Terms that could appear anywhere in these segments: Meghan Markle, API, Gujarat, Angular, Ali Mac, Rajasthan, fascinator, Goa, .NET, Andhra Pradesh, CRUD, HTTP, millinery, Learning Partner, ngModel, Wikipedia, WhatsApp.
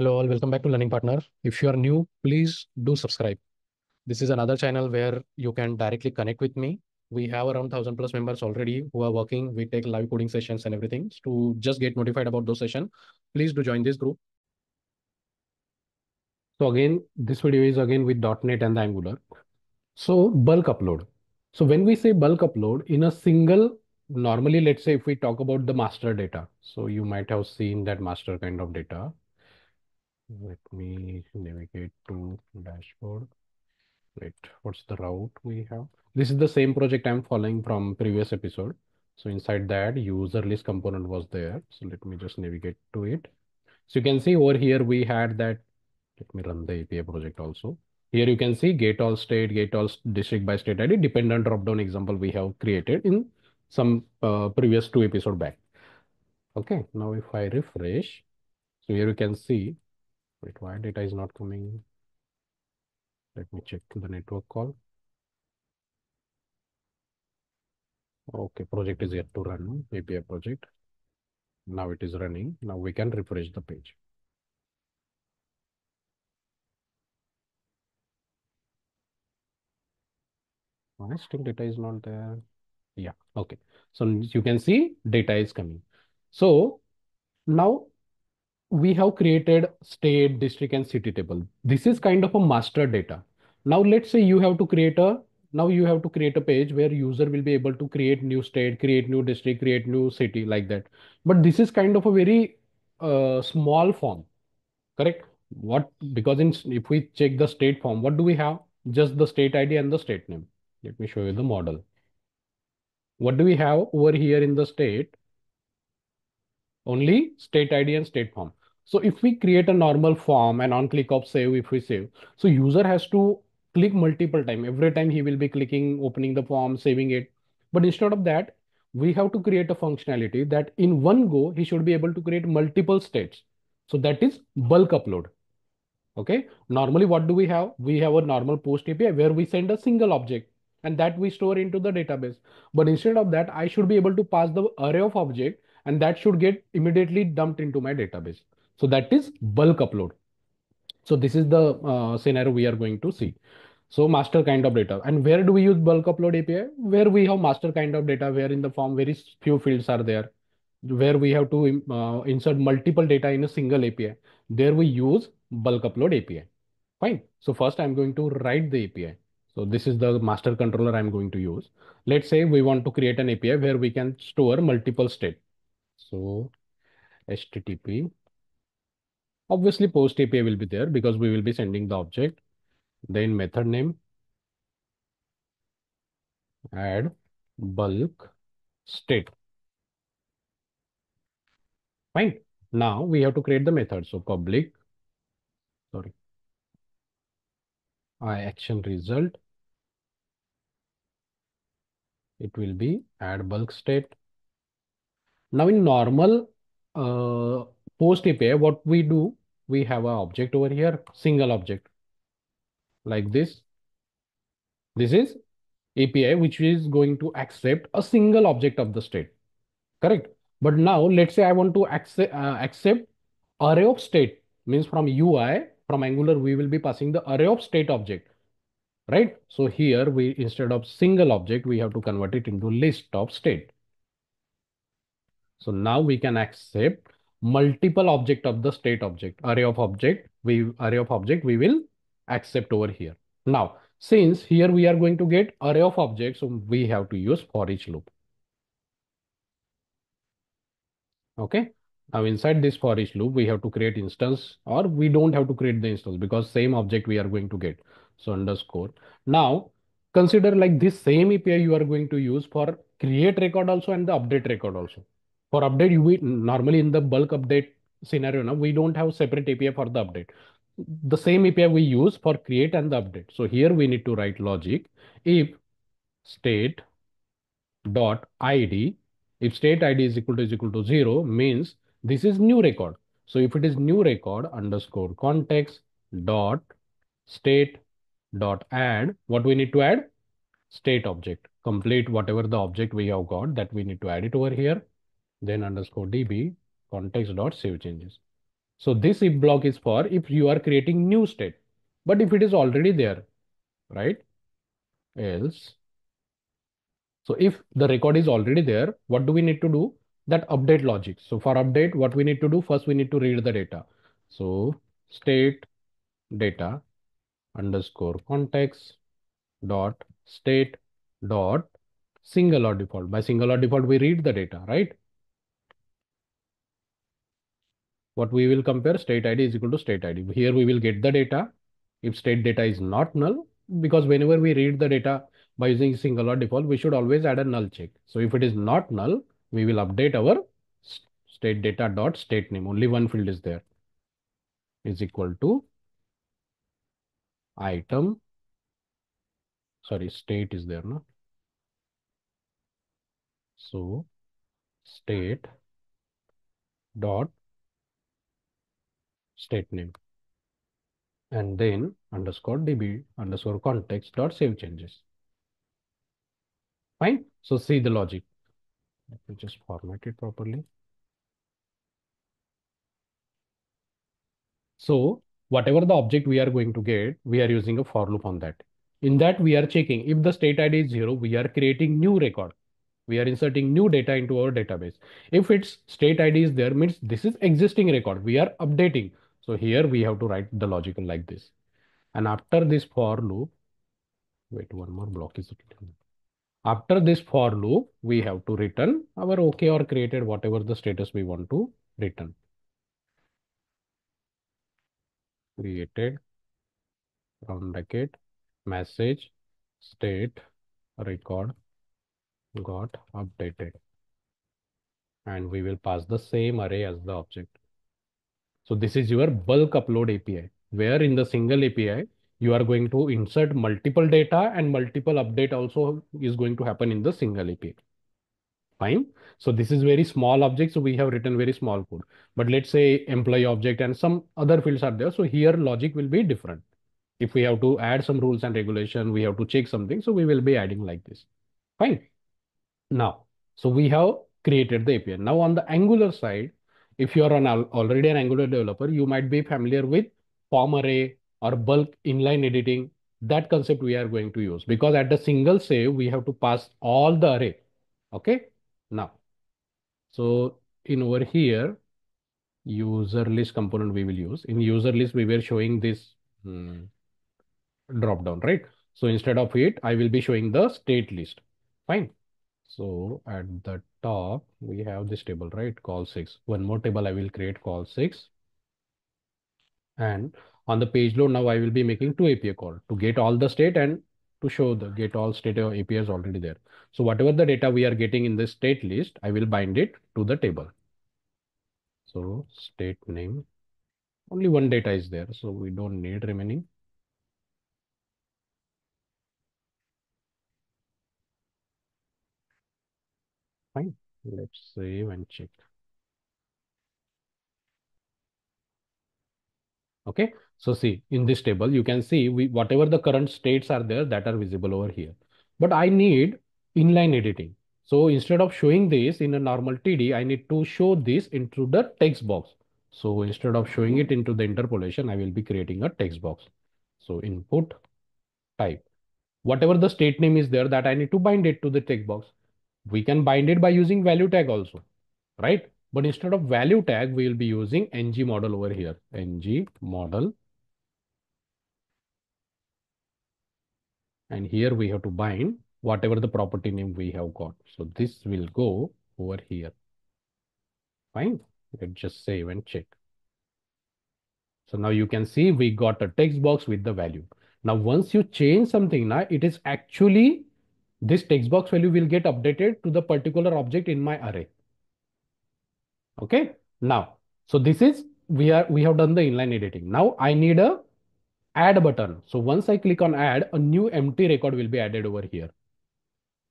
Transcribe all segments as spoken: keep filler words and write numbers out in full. Hello all, welcome back to Learning Partner. If you are new, please do subscribe. This is another channel where you can directly connect with me. We have around one thousand plus members already who are working. We take live coding sessions and everything. To just get notified about those sessions, please do join this group. So again, this video is again with dot net and the Angular. So bulk upload. So when we say bulk upload in a single, normally let's say if we talk about the master data. So you might have seen that master kind of data. Let me navigate to dashboard. Wait, what's the route we have? This is the same project I'm following from previous episode. So inside that user list component was there. So let me just navigate to it. So you can see over here we had that. Let me run the A P I project also. Here you can see get all state, get all district by state I D dependent drop-down example we have created in some uh, previous two episode back. Okay, now if I refresh, so here you can see. Wait, why data is not coming? Let me check the network call. Okay, project is yet to run, A P I project. Now it is running. Now we can refresh the page. Oh, still data is not there. Yeah, okay. So you can see data is coming. So now we have created state, district, and city table. This is kind of a master data. Now let's say you have to create a, now you have to create a page where user will be able to create new state, create new district, create new city like that. But this is kind of a very uh, small form, correct? What, because in, if we check the state form, what do we have? Just the state I D and the state name. Let me show you the model. What do we have over here in the state? Only state I D and state form. So if we create a normal form and on click of save, if we save, so user has to click multiple times. Every time he will be clicking, opening the form, saving it. But instead of that, we have to create a functionality that in one go, he should be able to create multiple states. So that is bulk upload. Okay. Normally, what do we have? We have a normal post A P I where we send a single object and that we store into the database. But instead of that, I should be able to pass the array of object and that should get immediately dumped into my database. So that is bulk upload. So this is the uh, scenario we are going to see. So master kind of data. And where do we use bulk upload A P I? Where we have master kind of data, where in the form very few fields are there, where we have to uh, insert multiple data in a single A P I. There we use bulk upload A P I. Fine. So first I'm going to write the A P I. So this is the master controller I'm going to use. Let's say we want to create an A P I where we can store multiple state. So H T T P. Obviously, post A P I will be there because we will be sending the object. Then method name, add bulk state. Fine. Now we have to create the method. So public, sorry, I action result. It will be add bulk state. Now in normal uh, post A P I, what we do, we have an object over here, single object like this. This is A P I, which is going to accept a single object of the state. Correct. But now let's say I want to accept, uh, accept array of state, means from U I, from Angular, we will be passing the array of state object, right? So here we, instead of single object, we have to convert it into list of state. So now we can accept multiple object of the state object, array of object, we array of object, we will accept over here. Now, since here we are going to get array of objects, so we have to use for each loop. Okay. Now inside this for each loop, we have to create instance, or we don't have to create the instance because same object we are going to get. So underscore. Now consider like this same A P I you are going to use for create record also and the update record also. For update, you will, normally in the bulk update scenario, now we don't have separate A P I for the update. The same A P I we use for create and the update. So here we need to write logic. If state dot I D, if state I D is equal to is equal to zero, means this is new record. So if it is new record underscore context dot state dot add, what we need to add? State object, complete whatever the object we have got that we need to add it over here. Then underscore db context dot save changes. So this if block is for if you are creating new state, but if it is already there, right? Else. So if the record is already there, what do we need to do? That update logic. So for update, what we need to do? First, we need to read the data. So state data underscore context dot state dot single or default. By single or default, we read the data, right? What we will compare state I D is equal to state I D. Here we will get the data. If state data is not null, because whenever we read the data by using single or default, we should always add a null check. So if it is not null, we will update our state data dot state name. Only one field is there, is equal to item. Sorry, state is there, no? So state dot state name, and then underscore db underscore context dot save changes. Fine. So see the logic. Let me just format it properly. So whatever the object we are going to get, we are using a for loop on that. In that, we are checking if the state I D is zero, we are creating new record. We are inserting new data into our database. If its state I D is there, means this is existing record. We are updating. So here we have to write the logic like this. And after this for loop, wait, one more block is written. After this for loop, we have to return our OK or created, whatever the status we want to return. Created, round bracket, message, state, record, got updated. And we will pass the same array as the object. So this is your bulk upload A P I, where in the single A P I, you are going to insert multiple data and multiple update also is going to happen in the single A P I. Fine. So this is very small object. So we have written very small code, but let's say employee object and some other fields are there. So here logic will be different. If we have to add some rules and regulation, we have to check something. So we will be adding like this. Fine. Now, so we have created the A P I. Now on the Angular side, if you are an, already an Angular developer, you might be familiar with form array, or bulk inline editing. That concept we are going to use, because at the single save, we have to pass all the array. Okay. Now, so in over here, user list component we will use. In user list, we were showing this hmm, drop down, right? So instead of it, I will be showing the state list. Fine. So at the top, we have this table, right? Call six. One more table I will create, call six. And on the page load, now I will be making two A P I call to get all the state and to show the get all state A P I is already there. So whatever the data we are getting in this state list, I will bind it to the table. So state name, only one data is there. So we don't need remaining. Fine. Let's save and check. Okay. So see, in this table, you can see we whatever the current states are there that are visible over here. But I need inline editing. So instead of showing this in a normal T D, I need to show this into the text box. So instead of showing it into the interpolation, I will be creating a text box. So input type. Whatever the state name is there that I need to bind it to the text box. We can bind it by using value tag also, right? But instead of value tag, we will be using ng model over here, ng model. And here we have to bind whatever the property name we have got. So this will go over here. Fine. Let's just save and check. So now you can see we got a text box with the value. Now, once you change something, now it is actually this text box value will get updated to the particular object in my array. Okay. Now, so this is, we are, we have done the inline editing. Now I need a add button. So once I click on add, a new empty record will be added over here.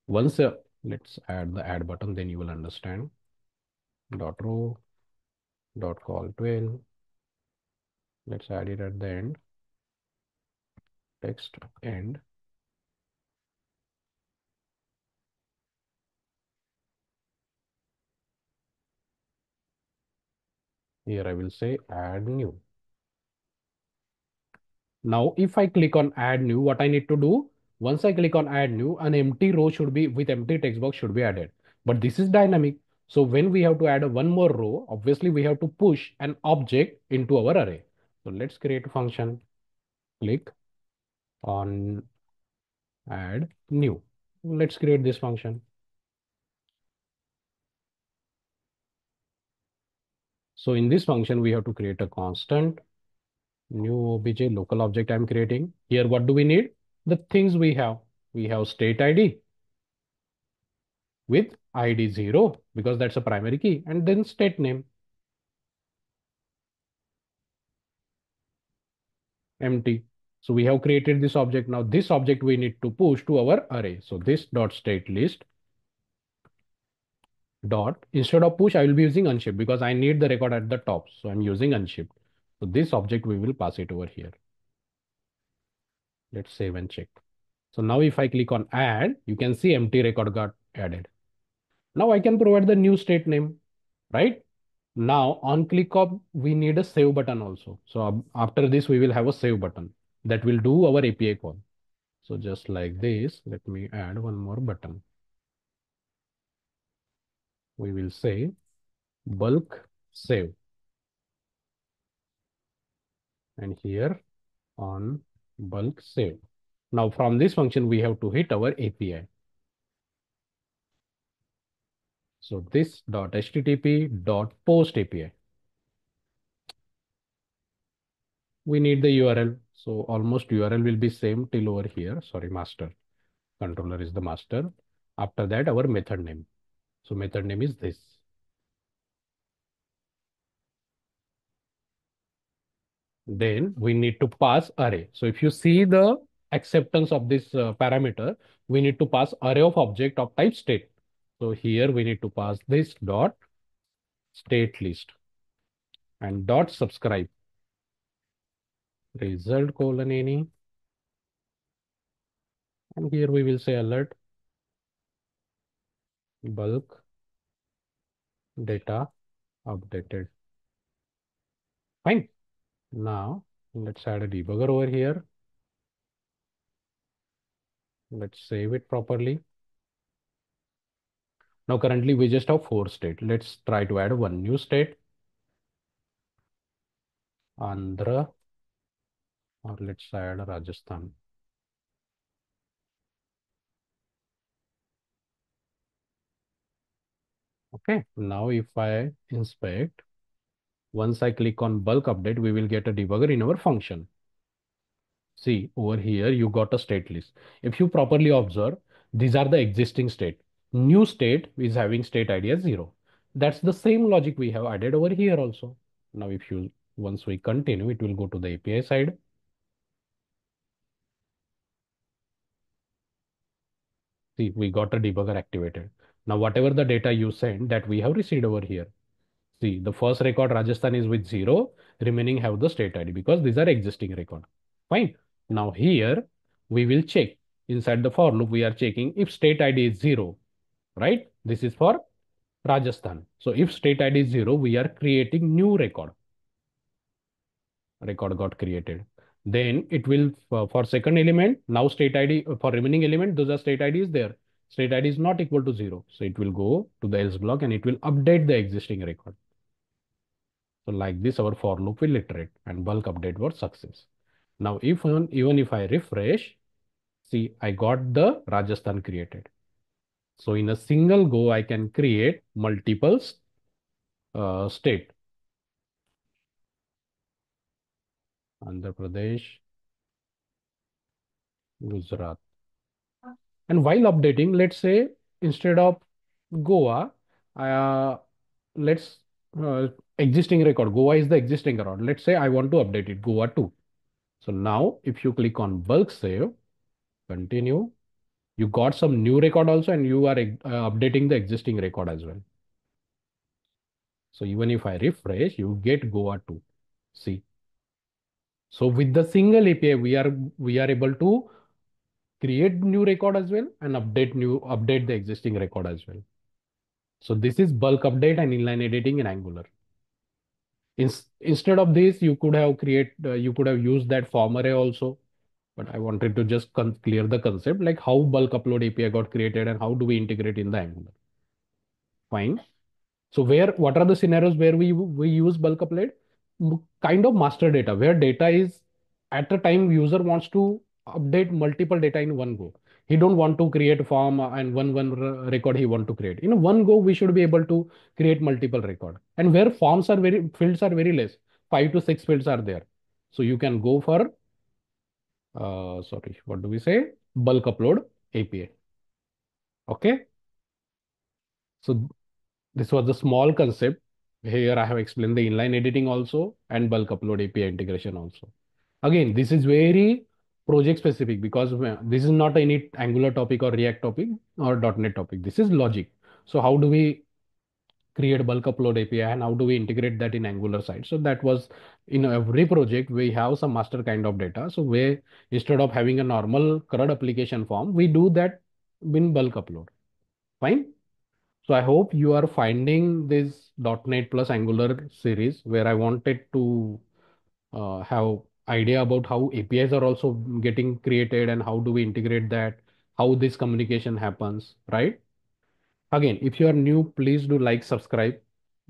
Once, uh, let's add the add button, then you will understand. Dot row, dot call twelve. Let's add it at the end. Text end. Here I will say add new. Now, if I click on add new, what I need to do, once I click on add new, an empty row should be with empty text box should be added. But this is dynamic. So when we have to add a one more row, obviously we have to push an object into our array. So let's create a function. Click on add new. Let's create this function. So in this function, we have to create a constant. New obj, local object I'm creating. Here, what do we need? The things we have. We have state I D with I D zero, because that's a primary key, and then state name. Empty. So we have created this object. Now this object we need to push to our array. So this dot state list dot, instead of push, I will be using unship because I need the record at the top. So I'm using unship. So this object, we will pass it over here. Let's save and check. So now if I click on add, you can see empty record got added. Now I can provide the new state name, right? Now on click of, we need a save button also. So after this, we will have a save button that will do our A P I call. So just like this, let me add one more button. We will say bulk save. And here on bulk save. Now from this function, we have to hit our A P I. So this dot H T T P dot post A P I. We need the U R L. So almost U R L will be same till over here. Sorry, master. Controller is the master. After that, our method name. So method name is this. Then we need to pass array. So if you see the acceptance of this uh, parameter, we need to pass array of object of type state. So here we need to pass this dot state list and dot subscribe result colon any. And here we will say alert bulk data updated. Fine. Now, let's add a debugger over here. Let's save it properly. Now, currently, we just have four states. Let's try to add one new state. Andhra, or let's add Rajasthan. Okay, now if I inspect, once I click on bulk update, we will get a debugger in our function. See, over here, you got a state list. If you properly observe, these are the existing state. New state is having state I D as zero. That's the same logic we have added over here also. Now, if you once we continue, it will go to the A P I side. See, we got a debugger activated. Now, whatever the data you send that we have received over here. See, the first record Rajasthan is with zero, remaining have the state I D because these are existing record. Fine. Now here we will check inside the for loop. We are checking if state I D is zero, right? This is for Rajasthan. So if state I D is zero, we are creating new record. Record got created. Then it will for, for second element. Now state I D for remaining element, those are state I D is there. State I D is not equal to zero. So it will go to the else block and it will update the existing record. So like this, our for loop will iterate and bulk update was success. Now, if even if I refresh, see, I got the Rajasthan created. So in a single go, I can create multiple uh, state. Andhra Pradesh, Gujarat. And while updating, let's say instead of Goa, uh, let's uh, existing record. Goa is the existing record. Let's say I want to update it, Goa two. So now if you click on bulk save, continue, you got some new record also and you are uh, updating the existing record as well. So even if I refresh, you get Goa two. See. So with the single A P I, we are, we are able to create new record as well and update new update the existing record as well. So this is bulk update and inline editing in Angular. In, instead of this, you could have create, uh, you could have used that form array also. But I wanted to just clear the concept, like how bulk upload A P I got created and how do we integrate in the Angular. Fine. So where, what are the scenarios where we, we use bulk upload? Kind of master data, where data is at the time user wants to update multiple data in one go. He don't want to create a form and one one record he want to create. In one go, we should be able to create multiple record. And where forms are very, fields are very less, five to six fields are there. So you can go for, uh, sorry, what do we say? Bulk upload A P I. Okay. So this was the small concept. Here I have explained the inline editing also and bulk upload A P I integration also. Again, this is very project specific because this is not any Angular topic or React topic or .NET topic. This is logic. So how do we create bulk upload A P I and how do we integrate that in Angular side? So that was in every project, we have some master kind of data. So we, instead of having a normal CRUD application form, we do that in bulk upload. Fine. So I hope you are finding this .NET plus Angular series where I wanted to uh, have idea about how A P Is are also getting created and how do we integrate that, how this communication happens, right? Again, if you are new, please do like, subscribe,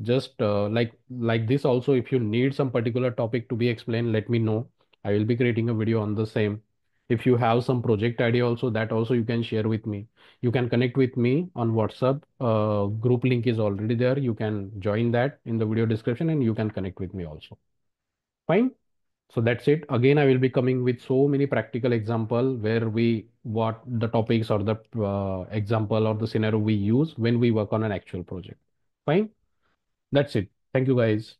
just uh, like, like this also. If you need some particular topic to be explained, let me know. I will be creating a video on the same. If you have some project idea also, that also you can share with me. You can connect with me on WhatsApp. Uh, group link is already there. You can join that in the video description and you can connect with me also. Fine. So that's it. Again, I will be coming with so many practical example where we, what the topics or the uh, example or the scenario we use when we work on an actual project. Fine. That's it. Thank you guys.